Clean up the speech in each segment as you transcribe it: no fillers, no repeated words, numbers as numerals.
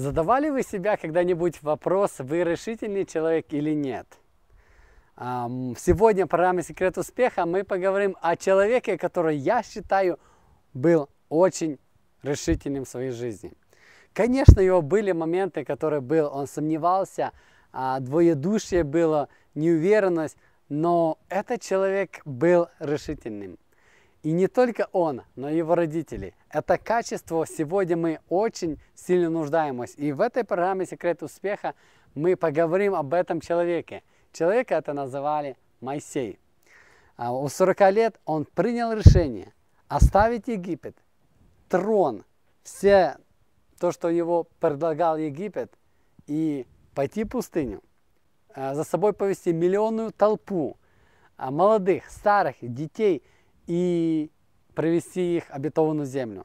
Задавали вы себя когда-нибудь вопрос, вы решительный человек или нет? Сегодня в программе «Секрет успеха» мы поговорим о человеке, который, я считаю, был очень решительным в своей жизни. Конечно, у него были моменты, которые был, он сомневался, двоедушие было, неуверенность, но этот человек был решительным. И не только он, но и его родители. Это качество сегодня мы очень сильно нуждаемся. И в этой программе «Секрет успеха» мы поговорим об этом человеке. Человека это называли Моисей. В 40 лет он принял решение оставить Египет, трон, все то, что его предлагал Египет, и пойти в пустыню. За собой повести миллионную толпу молодых, старых, детей и привести их в обетованную землю.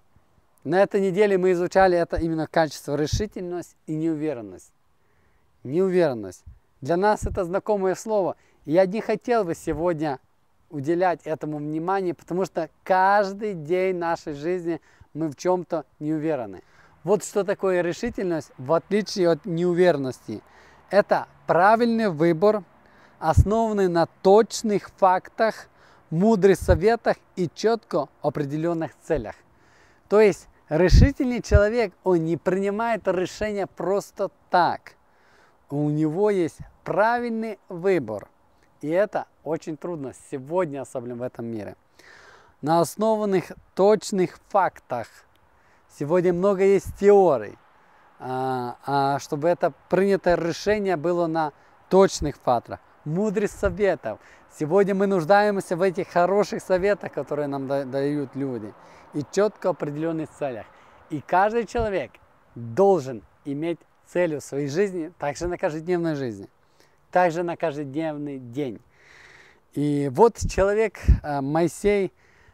На этой неделе мы изучали это именно качество решительность и неуверенность. Неуверенность. Для нас это знакомое слово. Я не хотел бы сегодня уделять этому внимание, потому что каждый день нашей жизни мы в чем-то не уверены. Вот что такое решительность в отличие от неуверенности. Это правильный выбор, основанный на точных фактах, мудрых советах и четко определенных целях. То есть решительный человек, он не принимает решения просто так. У него есть правильный выбор. И это очень трудно сегодня, особенно в этом мире. На основанных точных фактах. Сегодня много есть теорий, чтобы это принятое решение было на точных фактах. Мудрость советов. Сегодня мы нуждаемся в этих хороших советах, которые нам дают люди. И четко определенных целях. И каждый человек должен иметь целью своей жизни, также на каждодневной жизни, также на каждодневный день. И вот человек Моисей,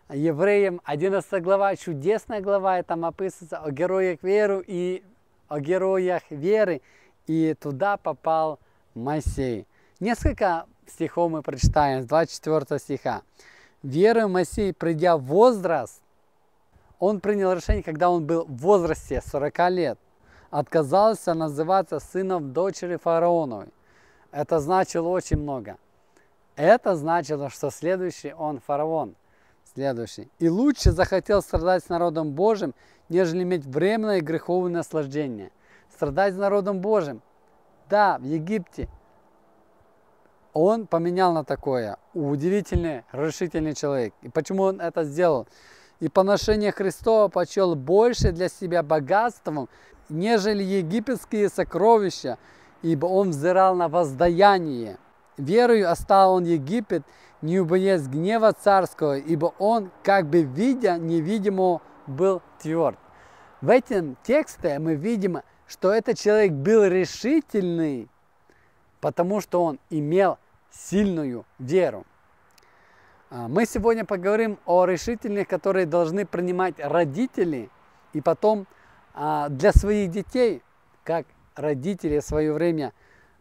евреям, 11 глава, чудесная глава, и там описывается о героях веры, и туда попал Моисей. Несколько стихов мы прочитаем, с 24 стиха. «Верой Моисей, придя в возраст, он принял решение, когда он был в возрасте 40 лет, отказался называться сыном дочери фараоновой». Это значило очень много. Это значило, что следующий он фараон. Следующий. «И лучше захотел страдать с народом Божьим, нежели иметь временное и греховное наслаждение». Страдать с народом Божьим. Да, в Египте он поменял на такое. Удивительный, решительный человек. И почему он это сделал? «И поношение Христова почел больше для себя богатством, нежели египетские сокровища, ибо он взирал на воздаяние. Верою оставил он Египет, не убоясь гнева царского, ибо он, как бы видя невидимого, был тверд». В этом тексте мы видим, что этот человек был решительный, потому что он имел сильную веру. Мы сегодня поговорим о решительных, которые должны принимать родители, и потом для своих детей, как родители в свое время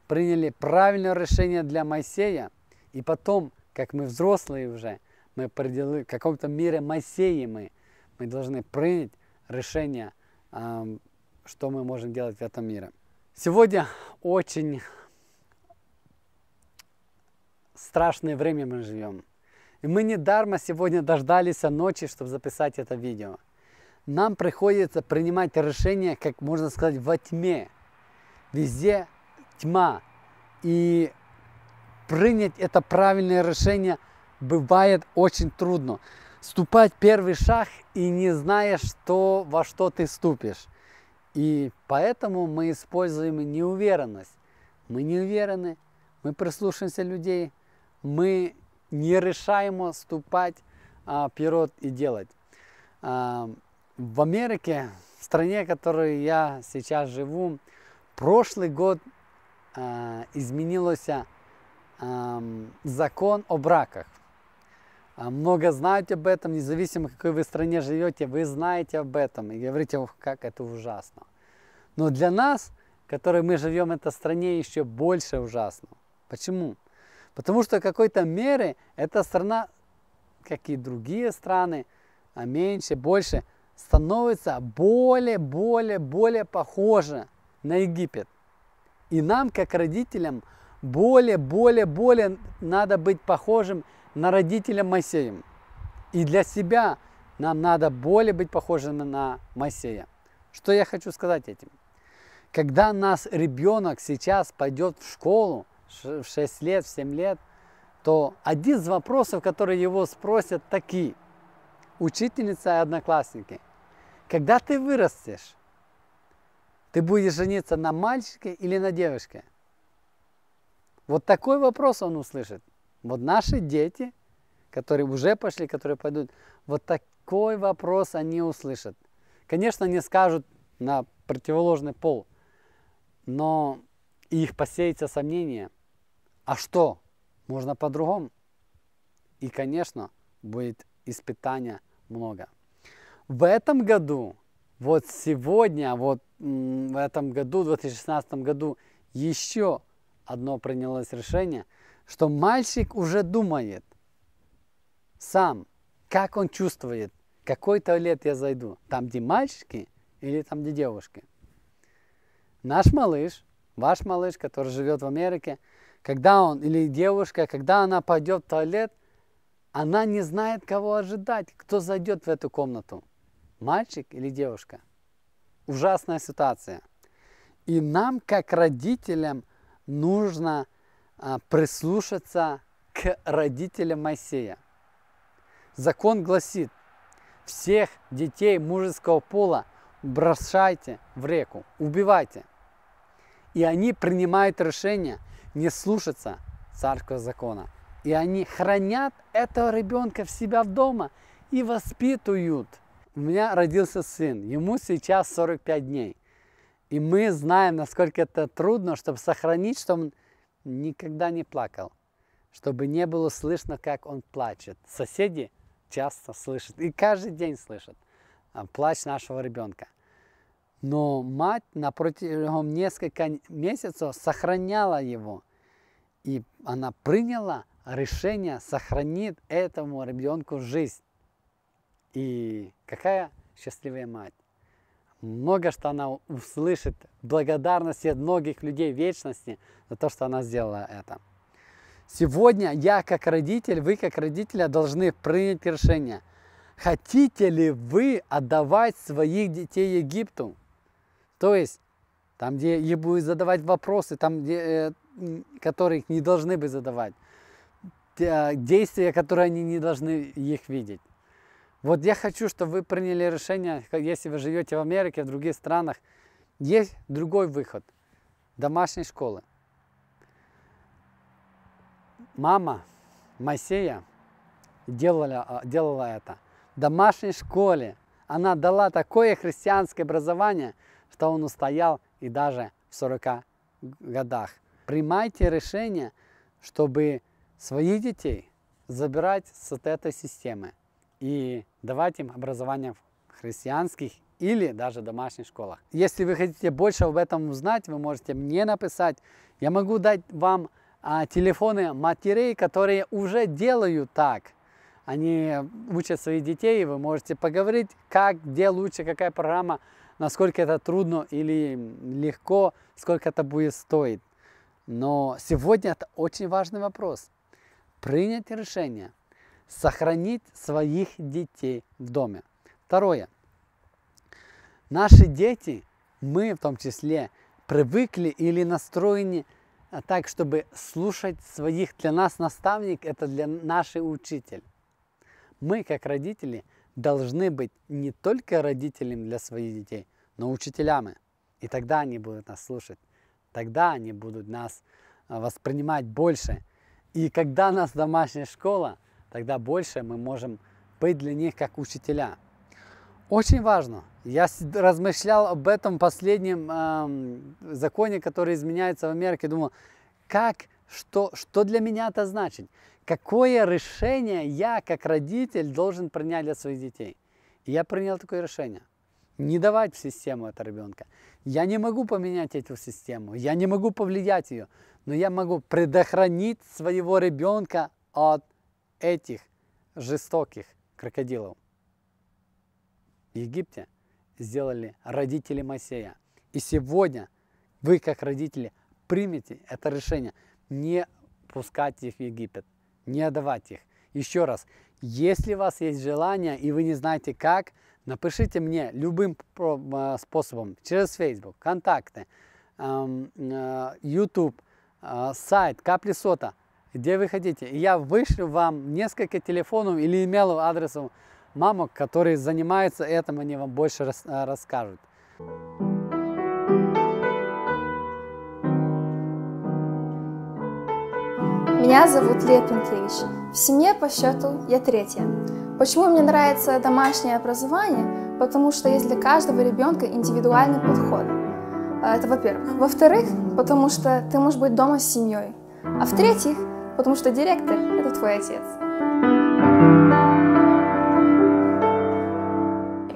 приняли правильное решение для Моисея, и потом, как мы взрослые уже, мы в каком-то мире Моисея мы должны принять решение, что мы можем делать в этом мире. Сегодня очень страшное время мы живем. И мы недаром сегодня дождались ночи, чтобы записать это видео. Нам приходится принимать решения, как можно сказать, во тьме. Везде тьма. И принять это правильное решение бывает очень трудно. Ступать первый шаг и не зная, во что ты ступишь. И поэтому мы используем неуверенность. Мы не уверены, мы прислушаемся людей, мы не решаем ступать вперед и делать. В Америке, в стране, в которой я сейчас живу, прошлый год изменился закон о браках. Много знают об этом, независимо в какой вы стране живете, вы знаете об этом и говорите, как это ужасно. Но для нас, в которой мы живем в этой стране, еще больше ужасно. Почему? Потому что в какой-то мере эта страна, как и другие страны, меньше, больше, становится более похожа на Египет. И нам, как родителям, более надо быть похожим на родителя Моисея. И для себя нам надо более быть похожим на Моисея. Что я хочу сказать этим? Когда наш ребенок сейчас пойдет в школу, в 6 лет, в 7 лет, то один из вопросов, которые его спросят, такие: учительница и одноклассники, когда ты вырастешь, ты будешь жениться на мальчике или на девушке? Вот такой вопрос он услышит. Вот наши дети, которые уже пошли, которые пойдут, вот такой вопрос они услышат. Конечно, не скажут на противоположный пол, но их посеется сомнение. А что? Можно по-другому. И, конечно, будет испытания много. В этом году, вот сегодня, вот в этом году, в 2016 году, еще одно принялось решение, что мальчик уже думает сам, как он чувствует, какой туалет я зайду, там, где мальчики или там, где девушки. Наш малыш, ваш малыш, который живет в Америке, когда он, или девушка, когда она пойдет в туалет, она не знает, кого ожидать, кто зайдет в эту комнату, мальчик или девушка. Ужасная ситуация. И нам, как родителям, нужно прислушаться к родителям Моисея. Закон гласит: всех детей мужеского пола бросайте в реку, убивайте. И они принимают решение не слушаться царского закона. И они хранят этого ребенка в себя дома и воспитывают. У меня родился сын, ему сейчас 45 дней. И мы знаем, насколько это трудно, чтобы сохранить, чтобы он никогда не плакал. Чтобы не было слышно, как он плачет. Соседи часто слышат, и каждый день слышат плач нашего ребенка. Но мать на протяжении нескольких месяцев сохраняла его. И она приняла решение сохранить этому ребенку жизнь. И какая счастливая мать. Много что она услышит благодарности от многих людей вечности за то, что она сделала это. Сегодня я как родитель, вы как родители должны принять решение. Хотите ли вы отдавать своих детей Египту? То есть, там, где ей будут задавать вопросы, там, где, которых не должны бы задавать. Действия, которые они не должны их видеть. Вот я хочу, чтобы вы приняли решение, если вы живете в Америке, в других странах, есть другой выход – домашней школы. Мама Моисея делала это. В домашней школе она дала такое христианское образование, что он устоял и даже в 40 годах. Принимайте решение, чтобы своих детей забирать с этой системы и давать им образование в христианских или даже домашних школах. Если вы хотите больше об этом узнать, вы можете мне написать. Я могу дать вам телефоны матерей, которые уже делают так. Они учат своих детей, и вы можете поговорить, как, где лучше, какая программа, насколько это трудно или легко, сколько это будет стоить. Но сегодня это очень важный вопрос. Принять решение сохранить своих детей в доме. Второе. Наши дети, мы в том числе, привыкли или настроены так, чтобы слушать своих. Для нас наставник – это для наших учитель. Мы, как родители, должны быть не только родителями для своих детей, но учителями. И тогда они будут нас слушать. Тогда они будут нас воспринимать больше. И когда у нас домашняя школа, тогда больше мы можем быть для них как учителя. Очень важно. Я размышлял об этом последнем законе, который изменяется в Америке. Думал, что для меня это значит? Какое решение я, как родитель, должен принять для своих детей? И я принял такое решение. Не давать в систему этого ребенка. Я не могу поменять эту систему, я не могу повлиять ее, но я могу предохранить своего ребенка от этих жестоких крокодилов. В Египте сделали родители Моисея. И сегодня Вы, как родители, примите это решение, не пускать их в Египет, не отдавать их. Еще раз, если у вас есть желание и вы не знаете как, напишите мне любым способом, через Facebook, контакты, YouTube, сайт Капли Сота, где вы хотите. И я вышлю вам несколько телефонов или имейлов, адресов мамок, которые занимаются этим, они вам больше расскажут. Меня зовут Леп Минкевич. В семье по счету я третья. Почему мне нравится домашнее образование? Потому что есть для каждого ребенка индивидуальный подход. Это во-первых. Во-вторых, потому что ты можешь быть дома с семьей. А в-третьих, потому что директор – это твой отец.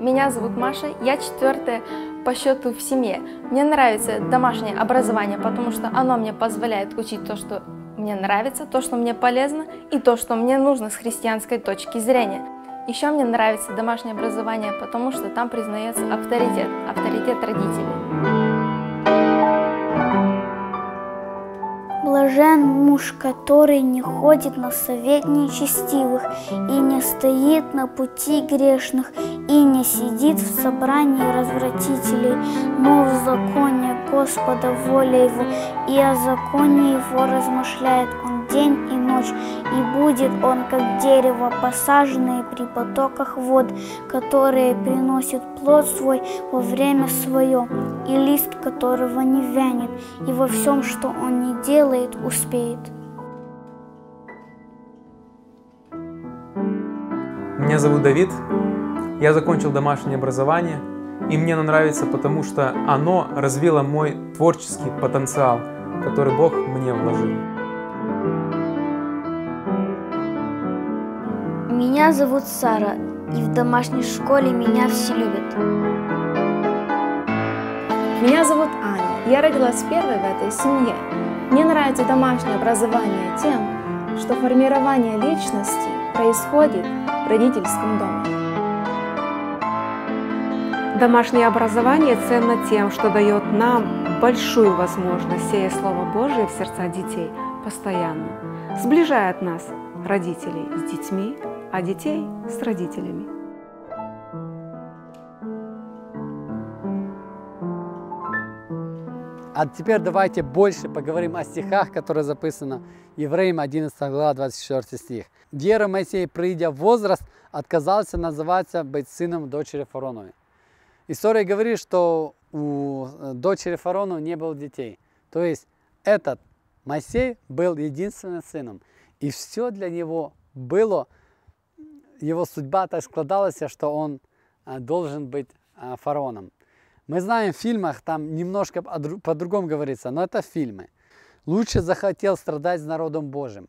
Меня зовут Маша, я четвертая по счету в семье. Мне нравится домашнее образование, потому что оно мне позволяет учить то, что мне нравится, то, что мне полезно, и то, что мне нужно с христианской точки зрения. Еще мне нравится домашнее образование, потому что там признается авторитет родителей. Блажен муж, который не ходит на совет нечестивых, и не стоит на пути грешных, и не сидит в собрании развратителей, но в законе Господа воля его, и о законе его размышляет он день и ночь, и будет он, как дерево, посаженное при потоках вод, которое приносит плод свой во время свое, и лист которого не вянет, и во всем, что он не делает, успеет. Меня зовут Давид, я закончил домашнее образование. И мне оно нравится, потому что оно развило мой творческий потенциал, который Бог мне вложил. Меня зовут Сара, и в домашней школе меня все любят. Меня зовут Аня, я родилась первой в этой семье. Мне нравится домашнее образование тем, что формирование личности происходит в родительском доме. Домашнее образование ценно тем, что дает нам большую возможность сеять Слово Божие в сердца детей постоянно. Сближает нас, родителей, с детьми, а детей с родителями. А теперь давайте больше поговорим о стихах, которые записаны в Евреям 11 глава 24 стих. «Верой Моисей, придя в возраст, отказался называться быть сыном дочери Фараоновой». История говорит, что у дочери Фараона не было детей. То есть этот Моисей был единственным сыном. И все для него было, его судьба так складалась, что он должен быть фараоном. Мы знаем в фильмах, там немножко по-другому говорится, но это фильмы. Лучше захотел страдать с народом Божьим.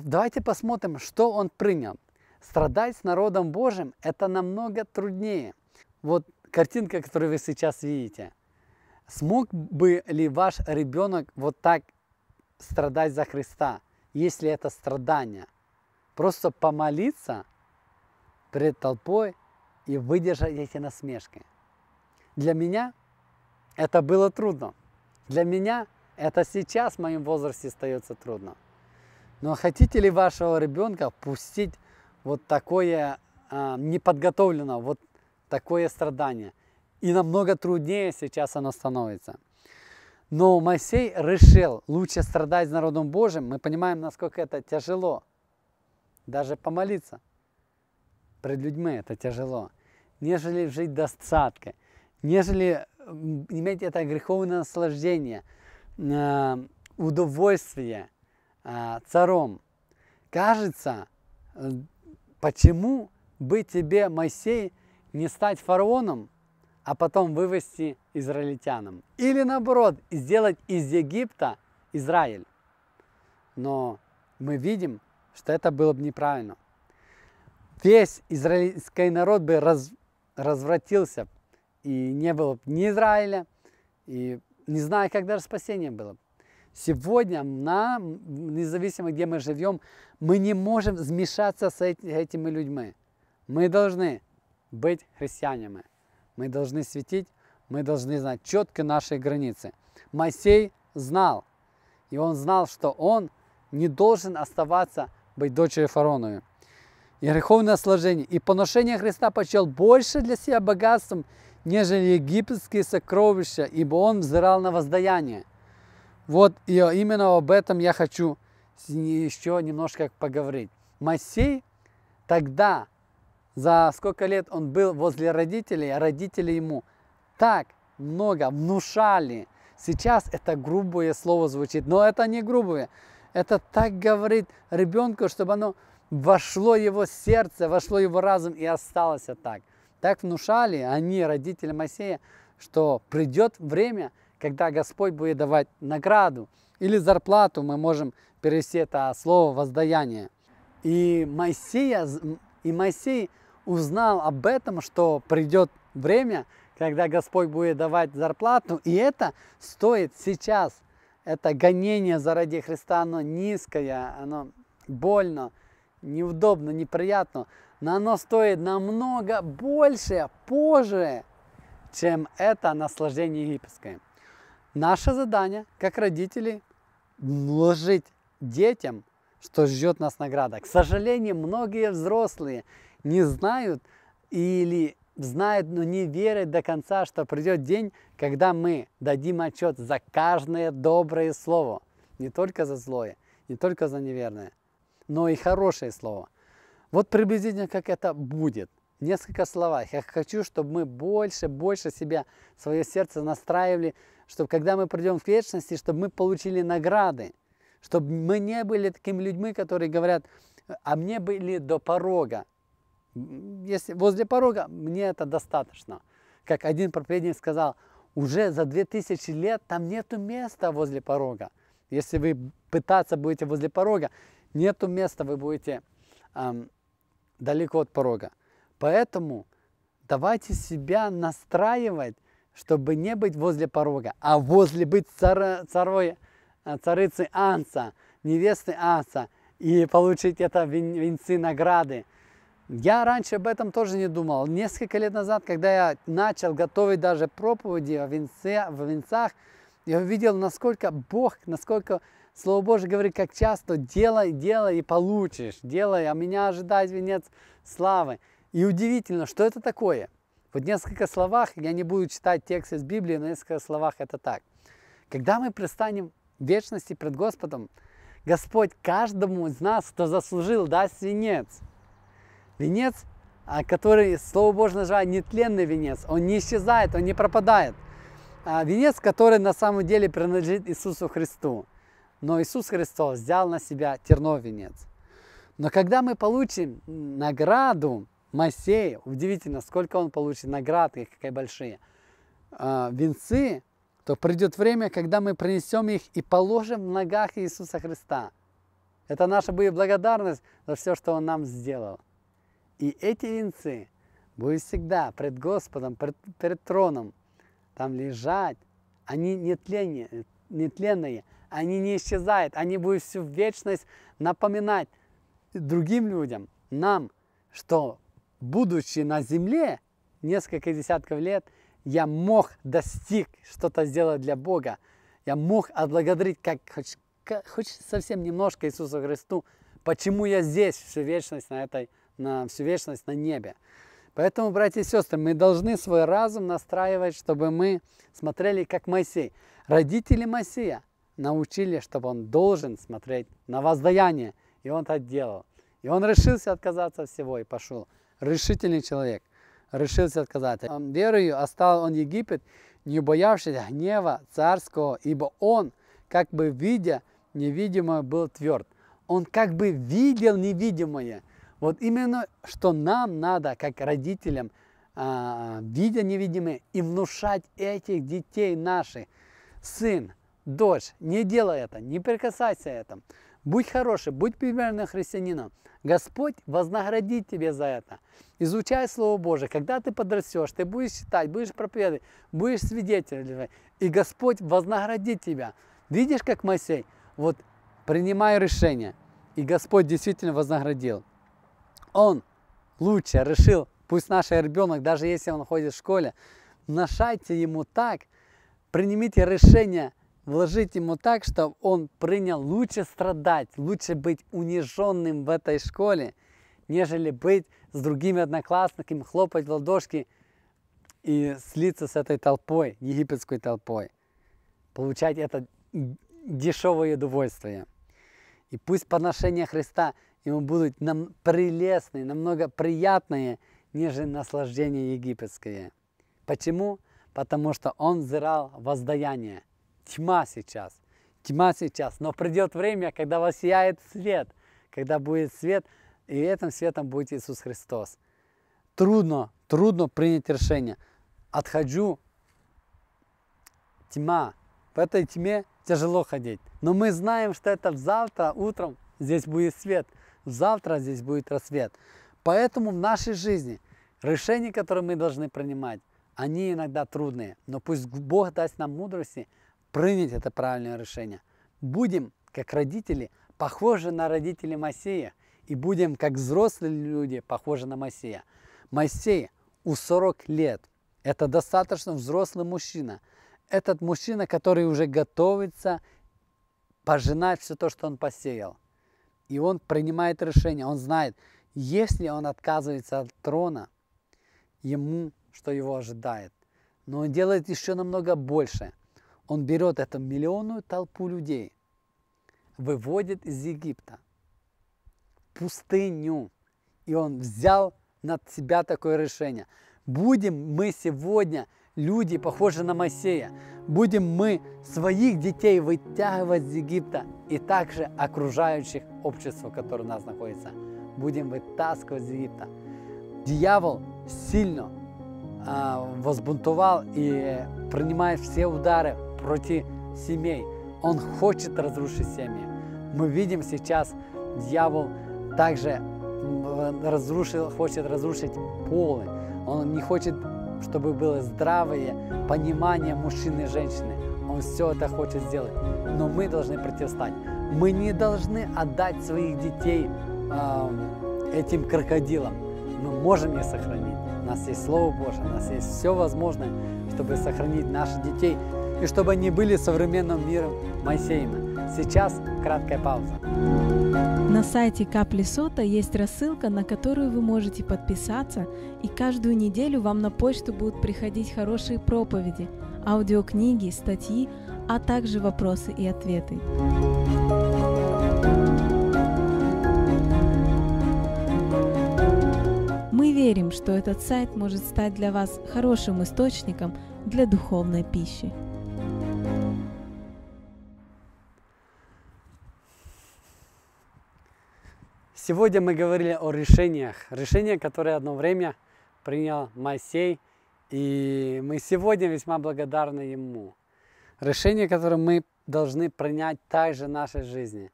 Давайте посмотрим, что он принял. Страдать с народом Божьим – это намного труднее. Вот картинка, которую вы сейчас видите. Смог бы ли ваш ребенок вот так страдать за Христа, если это страдание? Просто помолиться перед толпой и выдержать эти насмешки. Для меня это было трудно. Для меня это сейчас в моем возрасте остается трудно. Но хотите ли вашего ребенка пустить вот такое неподготовленное, вот такое страдание. И намного труднее сейчас оно становится. Но Моисей решил лучше страдать с народом Божьим. Мы понимаем, насколько это тяжело. Даже помолиться перед людьми это тяжело. Нежели жить в достатке. Нежели иметь это греховное наслаждение, удовольствие царом. Кажется, почему бы тебе, Моисей, не стать фараоном, а потом вывести израильтянам. Или наоборот, сделать из Египта Израиль. Но мы видим, что это было бы неправильно. Весь израильский народ бы развратился, и не было бы ни Израиля, и не знаю, как даже спасение было бы. Сегодня нам, независимо где мы живем, мы не можем смешаться с этими людьми. Мы должны быть христианами. Мы должны светить Мы должны знать четко наши границы. Моисей знал, и он знал, что он не должен оставаться быть дочерью Фараоновой. И греховное сложение, и поношение Христа почел больше для себя богатством, нежели египетские сокровища, ибо он взирал на воздаяние. Вот и именно об этом я хочу еще немножко поговорить. Моисей тогда, за сколько лет он был возле родителей, а родители ему так много внушали. Сейчас это грубое слово звучит, но это не грубое. Это так говорит ребенку, чтобы оно вошло в его сердце, вошло в его разум и осталось так. Так внушали они, родители Моисея, что придет время, когда Господь будет давать награду или зарплату, мы можем перевести это слово воздаяние. И Моисей узнал об этом, что придет время, когда Господь будет давать зарплату, и это стоит сейчас. Это гонение заради Христа, оно низкое, оно больно, неудобно, неприятно, но оно стоит намного больше, позже, чем это наслаждение египетское. Наше задание, как родителей, вложить детям, что ждет нас награда. К сожалению, многие взрослые не знают или знают, но не верят до конца, что придет день, когда мы дадим отчет за каждое доброе слово. Не только за злое, не только за неверное, но и хорошее слово. Вот приблизительно как это будет. В несколько словах. Я хочу, чтобы мы больше себя, свое сердце настраивали, чтобы когда мы придем к вечности, чтобы мы получили награды. Чтобы мы не были такими людьми, которые говорят, а мне были до порога. Если возле порога, мне это достаточно. Как один проповедник сказал, уже за 2000 лет там нету места возле порога. Если вы пытаться будете возле порога, нету места, вы будете далеко от порога. Поэтому давайте себя настраивать, чтобы не быть возле порога, а возле быть царицы Анса, невесты Анса, и получить это венцы награды. Я раньше об этом тоже не думал. Несколько лет назад, когда я начал готовить даже проповеди о венцах, я увидел, насколько Бог, насколько Слово Божие говорит, как часто делай и получишь, делай, а меня ожидает венец славы. И удивительно, что это такое. Вот в нескольких словах, я не буду читать текст из Библии, но в нескольких словах это так. Когда мы предстанем в вечности пред Господом, Господь каждому из нас, кто заслужил, даст венец. Венец, который, Слово Божие называет, нетленный венец. Он не исчезает, он не пропадает. Венец, который на самом деле принадлежит Иисусу Христу. Но Иисус Христос взял на себя терновый венец. Но когда мы получим награду, Моисей, удивительно, сколько он получит наград, и какие большие венцы, то придет время, когда мы принесем их и положим в ногах Иисуса Христа. Это наша будет благодарность за все, что Он нам сделал. И эти венцы будут всегда пред Господом, перед троном там лежать. Они нетленные, они не исчезают, они будут всю вечность напоминать другим людям, нам, что, будучи на земле несколько десятков лет, я мог достичь что-то сделать для Бога. Я мог отблагодарить хоть совсем немножко Иисусу Христу, почему я здесь всю вечность всю вечность на небе. Поэтому, братья и сестры, мы должны свой разум настраивать, чтобы мы смотрели как Моисей. Родители Моисея научили, чтобы он должен смотреть на воздаяние, и он так делал. И он решился отказаться от всего и пошел. Решительный человек. Решился отказаться. Верою оставил он Египет, не боявшись гнева царского, ибо он, как бы видя невидимое, был тверд. Он как бы видел невидимое. Вот именно, что нам надо, как родителям, видя невидимое, и внушать этих детей наших. Сын, дочь, не делай это, не прикасайся к этому. Будь хороший, будь примерным христианином. Господь вознаградит тебе за это. Изучай Слово Божие. Когда ты подрастешь, ты будешь читать, будешь проповедовать, будешь свидетельствовать. И Господь вознаградит тебя. Видишь, как Моисей? Вот принимай решение. И Господь действительно вознаградил. Он лучше решил, пусть наш ребенок, даже если он ходит в школе, внушайте ему так, принимите решение вложить ему так, чтобы он принял лучше страдать, лучше быть униженным в этой школе, нежели быть с другими одноклассниками, хлопать в ладошки и слиться с этой толпой, египетской толпой, получать это дешевое удовольствие. И пусть подношения Христа ему будут нам прелестные, намного приятные, нежели наслаждение египетское. Почему? Потому что он взирал воздаяние. Тьма сейчас, но придет время, когда воссияет свет, когда будет свет, и этим светом будет Иисус Христос. Трудно принять решение. Отхожу, тьма, в этой тьме тяжело ходить. Но мы знаем, что это завтра утром здесь будет свет, завтра здесь будет рассвет. Поэтому в нашей жизни решения, которые мы должны принимать, они иногда трудные. Но пусть Бог даст нам мудрости принять это правильное решение. Будем, как родители, похожи на родителей Моисея. И будем, как взрослые люди, похожи на Моисея. Моисей у 40 лет. Это достаточно взрослый мужчина. Этот мужчина, который уже готовится пожинать все то, что он посеял. И он принимает решение. Он знает, если он отказывается от трона, ему что его ожидает. Но он делает еще намного больше. Он берет эту миллионную толпу людей, выводит из Египта, пустыню. И он взял над себя такое решение. Будем мы сегодня люди, похожи на Моисея, будем мы своих детей вытягивать из Египта и также окружающих общества, которое у нас находится, будем вытаскивать из Египта. Дьявол сильно возбунтовал и принимает все удары против семей. Он хочет разрушить семьи. Мы видим сейчас, дьявол также хочет разрушить полы. Он не хочет, чтобы было здравое понимание мужчины и женщины. Он все это хочет сделать. Но мы должны противостоять. Мы не должны отдать своих детей этим крокодилам. Мы можем их сохранить. У нас есть Слово Божие, у нас есть все возможное, чтобы сохранить наших детей и чтобы они были современным миром Моисеина. Сейчас краткая пауза. На сайте Капли Сота есть рассылка, на которую вы можете подписаться, и каждую неделю вам на почту будут приходить хорошие проповеди, аудиокниги, статьи, а также вопросы и ответы. Мы верим, что этот сайт может стать для вас хорошим источником для духовной пищи. Сегодня мы говорили о решениях. Решения, которые одно время принял Моисей. И мы сегодня весьма благодарны ему. Решения, которые мы должны принять также в нашей жизни.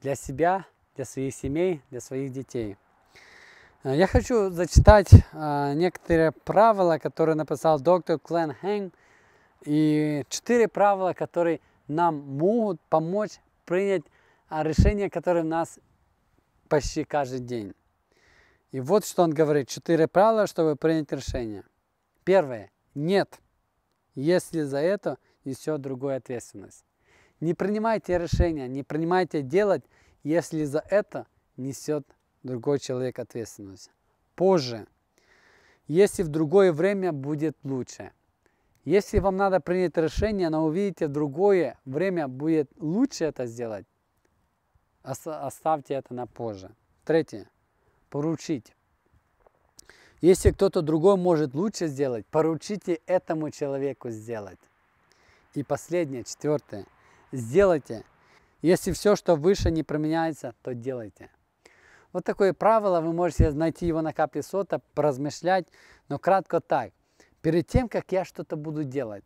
Для себя, для своих семей, для своих детей. Я хочу зачитать некоторые правила, которые написал доктор Клен Хэнг. И 4 правила, которые нам могут помочь принять решения, которые у нас почти каждый день. И вот что он говорит. 4 правила, чтобы принять решение. Первое. Нет. Если за это несет другую ответственность. Не принимайте решения, не принимайте делать, если за это несет другой человек ответственность. Позже. Если в другое время будет лучше. Если вам надо принять решение, но увидите, в другое время будет лучше это сделать, оставьте это на позже. Третье. Поручить. Если кто-то другой может лучше сделать, поручите этому человеку сделать. И последнее, 4. Сделайте. Если все, что выше, не применяется, то делайте. Вот такое правило, вы можете найти его на Капле Сота, поразмышлять, но кратко так. Перед тем, как я что-то буду делать,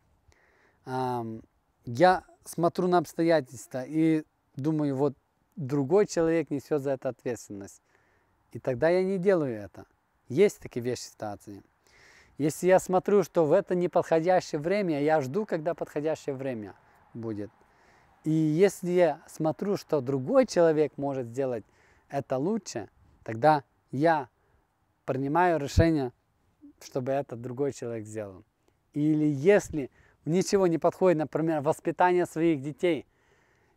я смотрю на обстоятельства и думаю, вот другой человек несет за это ответственность. И тогда я не делаю это. Есть такие вещи, ситуации. Если я смотрю, что в это неподходящее время, я жду, когда подходящее время будет. И если я смотрю, что другой человек может сделать это лучше, тогда я принимаю решение, чтобы это другой человек сделал. Или если ничего не подходит, например, воспитание своих детей,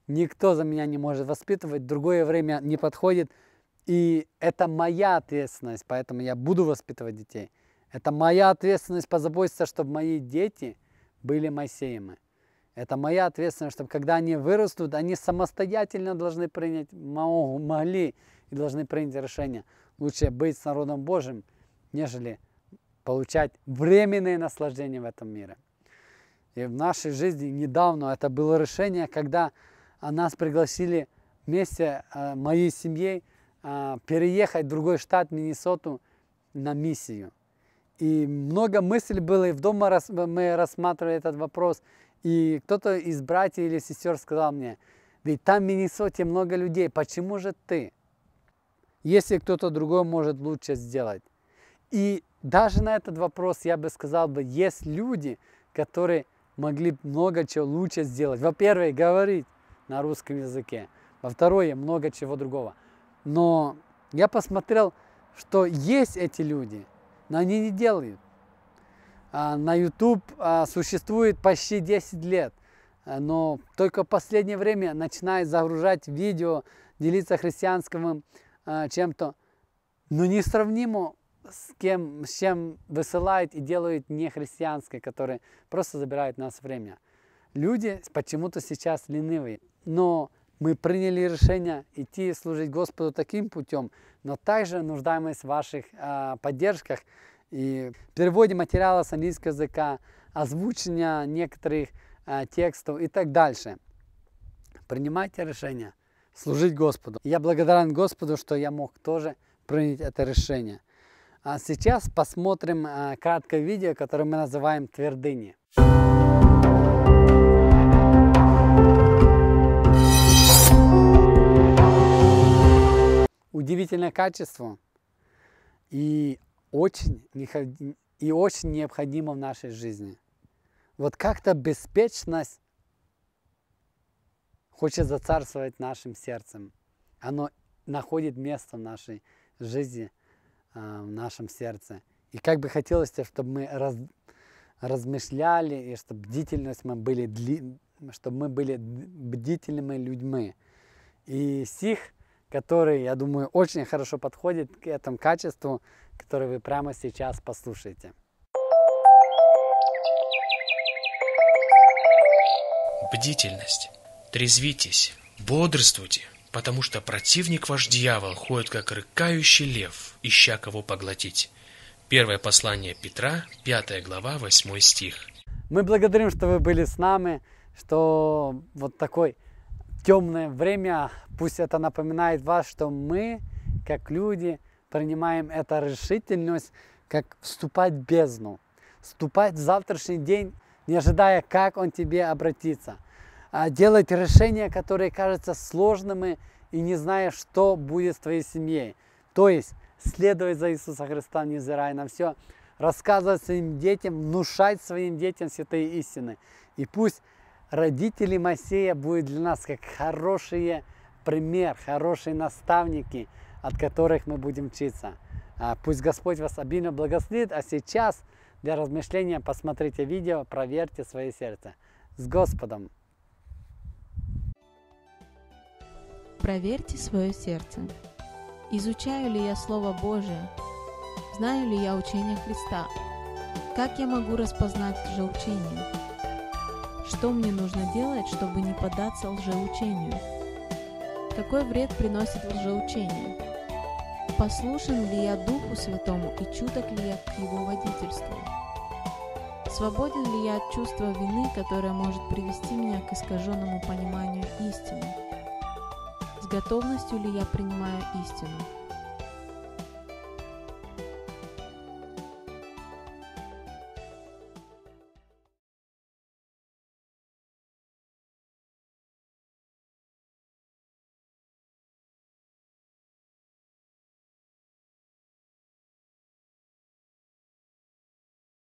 никто за меня не может воспитывать, другое время не подходит, и это моя ответственность, поэтому я буду воспитывать детей. Это моя ответственность позаботиться, чтобы мои дети были Моисеемы. Это моя ответственность, чтобы когда они вырастут, они самостоятельно должны принять, могли и должны принять решение. Лучше быть с народом Божьим, нежели получать временные наслаждения в этом мире. И в нашей жизни недавно это было решение, когда нас пригласили вместе, моей семьей, переехать в другой штат, Миннесоту, на миссию. И много мыслей было, и в доме мы рассматривали этот вопрос. И кто-то из братьев или сестер сказал мне: ведь там в Миннесоте много людей, почему же ты, если кто-то другой может лучше сделать? И даже на этот вопрос я бы сказал, есть люди, которые могли много чего лучше сделать. Во-первых, говорить на русском языке. Во-вторых, много чего другого. Но я посмотрел, что есть эти люди, но они не делают. На YouTube существует почти 10 лет, но только в последнее время начинает загружать видео, делиться христианским чем-то, но несравнимо с чем высылает и делает нехристианское, которое просто забирает у нас время. Люди почему-то сейчас ленивые, но мы приняли решение идти служить Господу таким путем, но также нуждаемся в ваших поддержках. И в переводе материала с английского языка, озвучения некоторых текстов и так дальше. Принимайте решение служить Господу. Я благодарен Господу, что я мог тоже принять это решение. А сейчас посмотрим краткое видео, которое мы называем «Твердыни». Удивительное качество и очень необходимо в нашей жизни. Вот как-то беспечность хочет зацарствовать нашим сердцем. Оно находит место в нашей жизни, в нашем сердце. И как бы хотелось, чтобы мы размышляли, и чтобы бдительность мы были, бдительными людьми. И стих, который, я думаю, очень хорошо подходит к этому качеству, которое вы прямо сейчас послушаете. Бдительность. Трезвитесь, бодрствуйте, потому что противник ваш дьявол ходит, как рыкающий лев, ища кого поглотить. Первое послание Петра, 5 глава, 8 стих. Мы благодарим, что вы были с нами, что вот такой темное время, пусть это напоминает вас, что мы, как люди, принимаем эту решительность, как вступать в бездну, вступать в завтрашний день, не ожидая, как он тебе обратится, делать решения, которые кажутся сложными и не зная, что будет с твоей семьей. То есть следовать за Иисуса Христа, невзирая на все, рассказывать своим детям, внушать своим детям святые истины. И пусть родители Моисея будут для нас как хорошие пример, хорошие наставники, от которых мы будем учиться. Пусть Господь вас обильно благословит, а сейчас для размышления посмотрите видео, проверьте свое сердце. С Господом! Проверьте свое сердце. Изучаю ли я Слово Божие? Знаю ли я учение Христа? Как я могу распознать лжеучение? Что мне нужно делать, чтобы не поддаться лжеучению? Какой вред приносит лжеучение? Послушен ли я Духу Святому и чуток ли я к Его водительству? Свободен ли я от чувства вины, которое может привести меня к искаженному пониманию истины? С готовностью ли я принимаю истину?